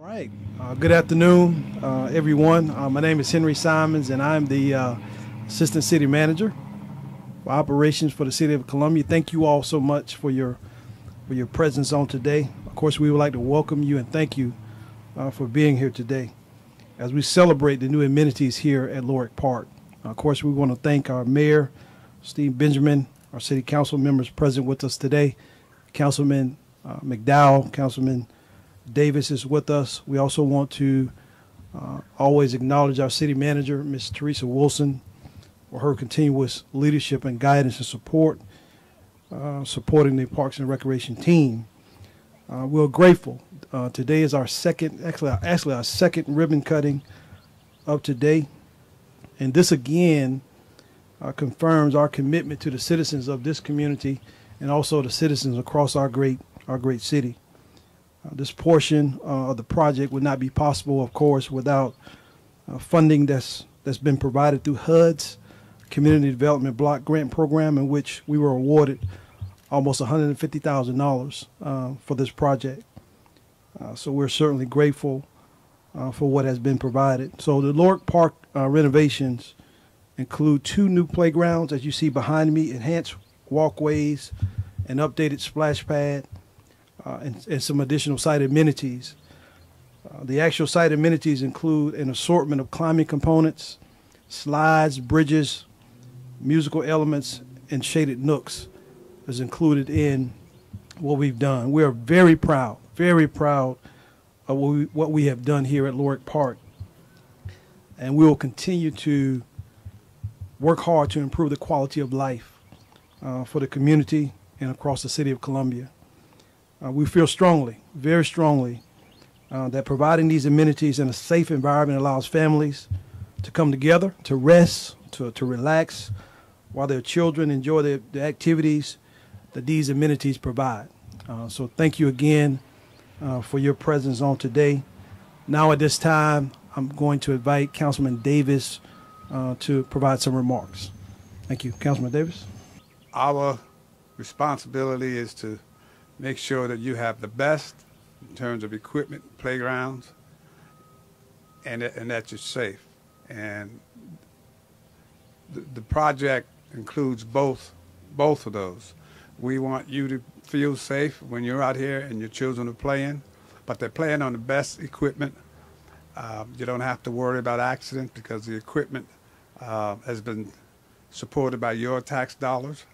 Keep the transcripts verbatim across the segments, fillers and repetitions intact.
All right. Uh, good afternoon, uh, everyone. Uh, my name is Henry Simons, and I'm the uh, Assistant City Manager for Operations for the City of Columbia. Thank you all so much for your for your presence on today. Of course, we would like to welcome you and thank you uh, for being here today as we celebrate the new amenities here at Lorick Park. Uh, of course, we want to thank our Mayor, Steve Benjamin, our City Council members present with us today, Councilman uh, McDowell, Councilman Davis is with us. We also want to uh, always acknowledge our city manager, Miz Teresa Wilson, for her continuous leadership and guidance and support, uh, supporting the Parks and Recreation team. Uh, we're grateful. Uh, today is our second, actually, actually our second ribbon cutting of today. And this again uh, confirms our commitment to the citizens of this community and also the citizens across our great, our great city. Uh, this portion uh, of the project would not be possible, of course, without uh, funding that's that's been provided through H U D's Community Development Block Grant Program, in which we were awarded almost one hundred fifty thousand dollars uh, for this project. Uh, so we're certainly grateful uh, for what has been provided. So the Lorick Park uh, renovations include two new playgrounds, as you see behind me, enhanced walkways, an updated splash pad, Uh, and, and some additional site amenities. Uh, the actual site amenities include an assortment of climbing components, slides, bridges, musical elements, and shaded nooks is included in what we've done. We are very proud, very proud of what we, what we have done here at Lorick Park. And we will continue to work hard to improve the quality of life uh, for the community and across the City of Columbia. Uh, we feel strongly, very strongly, uh, that providing these amenities in a safe environment allows families to come together, to rest, to, to relax, while their children enjoy the, the activities that these amenities provide. Uh, so thank you again uh, for your presence on today. Now at this time, I'm going to invite Councilman Davis uh, to provide some remarks. Thank you. Councilman Davis. Our responsibility is to make sure that you have the best in terms of equipment, playgrounds, and, and that you're safe. And the, the project includes both, both of those. We want you to feel safe when you're out here and your children are playing, but they're playing on the best equipment. Um, you don't have to worry about accidents because the equipment uh, has been supported by your tax dollars,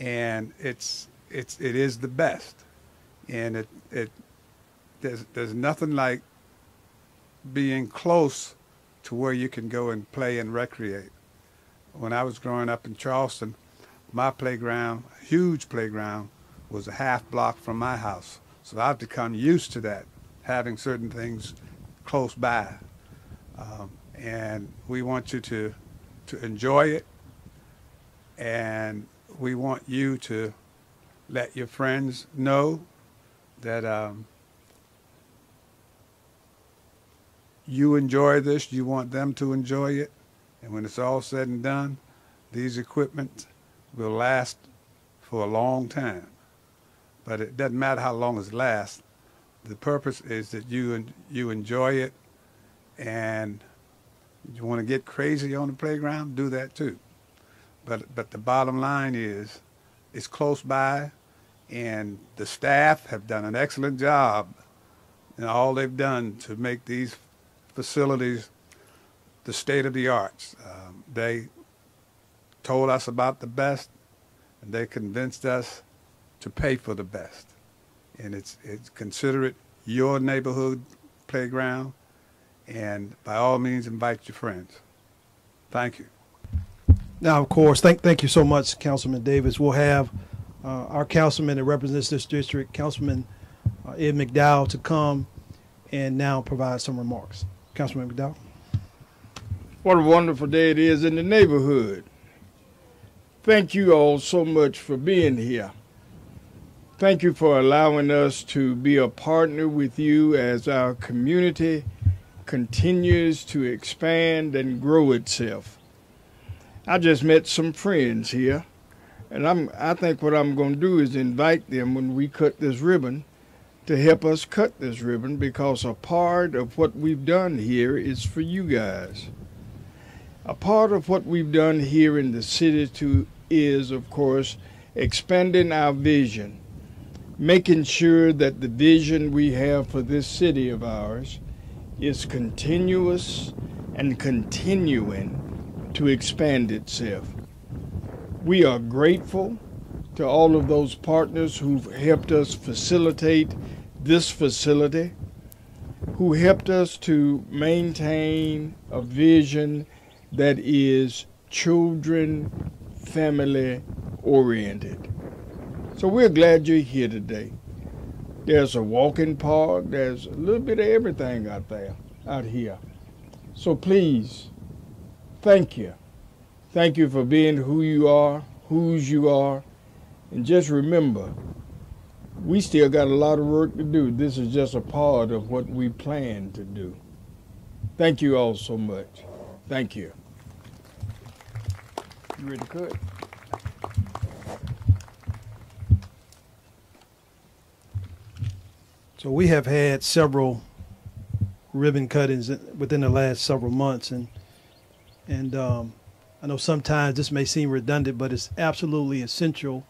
and it's It's, it is the best, and it, it, there's, there's nothing like being close to where you can go and play and recreate. When I was growing up in Charleston, my playground, huge playground, was a half block from my house. So I've become used to that, having certain things close by. Um, and we want you to, to enjoy it, and we want you to let your friends know that um, you enjoy this, you want them to enjoy it, and when it's all said and done, these equipment will last for a long time. But it doesn't matter how long it lasts. The purpose is that you, you enjoy it, and you want to get crazy on the playground, do that too. But, but the bottom line is, it's close by, and the staff have done an excellent job in all they've done to make these facilities the state of the arts. Um, they told us about the best, and they convinced us to pay for the best. And it's, it's consider it your neighborhood playground, and by all means, invite your friends. Thank you. Now, of course, thank thank you so much, Councilman Davis. We'll have uh, our councilman that represents this district, Councilman uh, Ed McDowell, to come and now provide some remarks. Councilman McDowell. What a wonderful day it is in the neighborhood. Thank you all so much for being here. Thank you for allowing us to be a partner with you as our community continues to expand and grow itself. I just met some friends here, and I'm, I think what I'm going to do is invite them when we cut this ribbon to help us cut this ribbon, because a part of what we've done here is for you guys. A part of what we've done here in the city too is, of course, expanding our vision, making sure that the vision we have for this city of ours is continuous and continuing to expand itself. We are grateful to all of those partners who've helped us facilitate this facility, who helped us to maintain a vision that is children, family oriented. So we're glad you're here today. There's a walking park, there's a little bit of everything out there, out here. So please, thank you. Thank you for being who you are, whose you are. And just remember, we still got a lot of work to do. This is just a part of what we plan to do. Thank you all so much. Thank you. You ready to cut? So we have had several ribbon cuttings within the last several months, and and um, I know sometimes this may seem redundant, but it's absolutely essential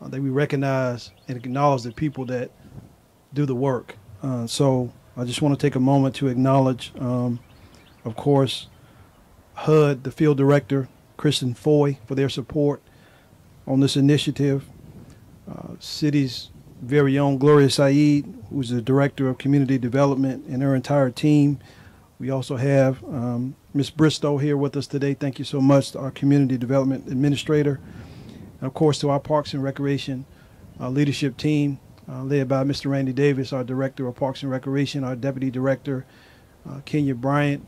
uh, that we recognize and acknowledge the people that do the work. Uh, so I just want to take a moment to acknowledge, um, of course, H U D, the field director, Kristen Foy, for their support on this initiative. Uh, city's very own Gloria Saeed, who's the director of community development, and her entire team. We also have um, Miz Bristow here with us today. Thank you so much to our community development administrator. And of course, to our Parks and Recreation uh, leadership team, uh, led by Mister Randy Davis, our director of Parks and Recreation, our deputy director, uh, Kenya Bryant,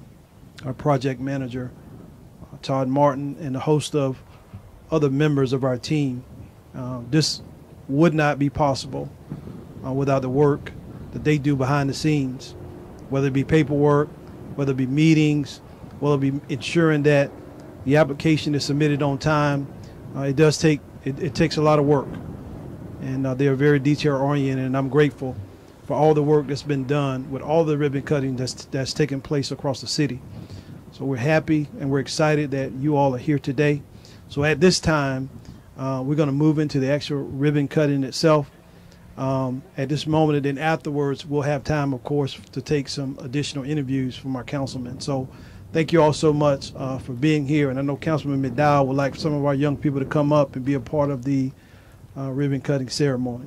our project manager, uh, Todd Martin, and a host of other members of our team. Uh, this would not be possible uh, without the work that they do behind the scenes, whether it be paperwork, whether it be meetings, whether it be ensuring that the application is submitted on time. Uh, it does take, it, it takes a lot of work, and uh, they are very detail oriented, and I'm grateful for all the work that's been done with all the ribbon cutting that's, that's taken place across the city. So we're happy and we're excited that you all are here today. So at this time, Uh, we're going to move into the actual ribbon cutting itself um, at this moment, and then afterwards we'll have time, of course, to take some additional interviews from our councilmen. So thank you all so much uh, for being here, and I know Councilman McDowell would like some of our young people to come up and be a part of the uh, ribbon cutting ceremony.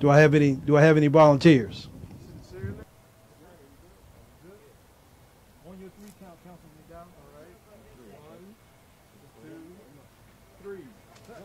Do I have any do I have any volunteers? Sincerely? On your three count, Councilman McDowell. All right. One, two, three. Huh.